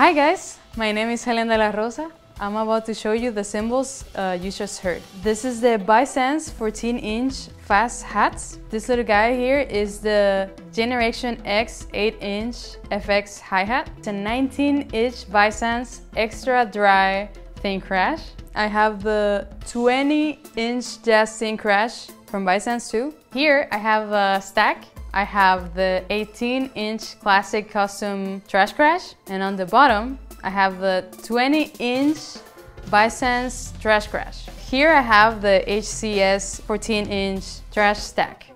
Hi guys, my name is Helen De La Rosa. I'm about to show you the symbols you just heard. This is the Byzance 14-inch fast hats. This little guy here is the Generation X 8-inch FX hi-hat. It's a 19-inch Byzance extra dry thin crash. I have the 20-inch jazz thin crash from Byzance too. Here I have a stack. I have the 18-inch classic custom trash crash, and on the bottom I have the 20-inch Byzance trash crash. Here I have the HCS 14-inch trash stack.